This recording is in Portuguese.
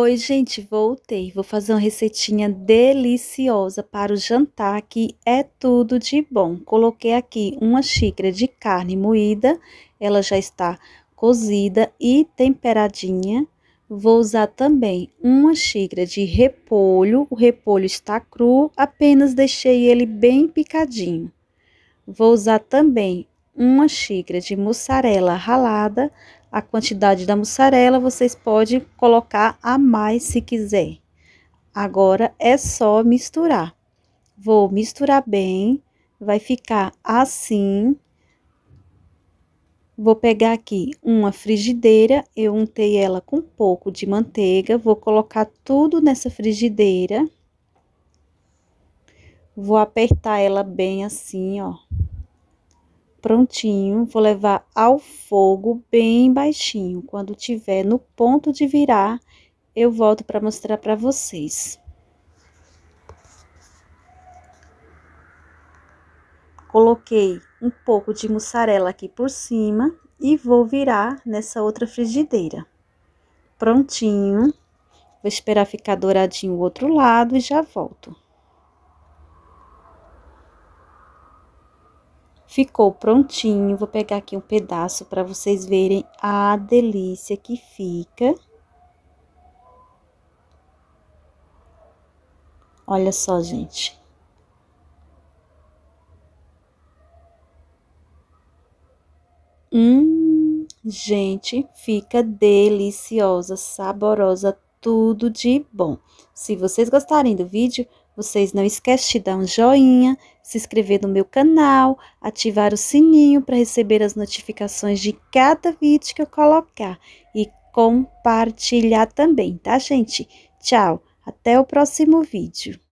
Oi, gente, voltei. Vou fazer uma receitinha deliciosa para o jantar, que é tudo de bom. Coloquei aqui uma xícara de carne moída, ela já está cozida e temperadinha. Vou usar também uma xícara de repolho, o repolho está cru, apenas deixei ele bem picadinho. Vou usar também uma xícara de mussarela ralada. A quantidade da mussarela vocês podem colocar a mais se quiser. Agora é só misturar. Vou misturar bem, vai ficar assim. Vou pegar aqui uma frigideira, eu untei ela com um pouco de manteiga, vou colocar tudo nessa frigideira. Vou apertar ela bem assim, ó. Prontinho, vou levar ao fogo bem baixinho. Quando tiver no ponto de virar, eu volto para mostrar para vocês. Coloquei um pouco de mussarela aqui por cima e vou virar nessa outra frigideira. Prontinho. Vou esperar ficar douradinho o outro lado e já volto. Ficou prontinho, vou pegar aqui um pedaço para vocês verem a delícia que fica. Olha só, gente. Gente, fica deliciosa, saborosa, tudo de bom. Se vocês gostarem do vídeo, vocês não esquecem de dar um joinha, se inscrever no meu canal, ativar o sininho para receber as notificações de cada vídeo que eu colocar. E compartilhar também, tá, gente? Tchau, até o próximo vídeo.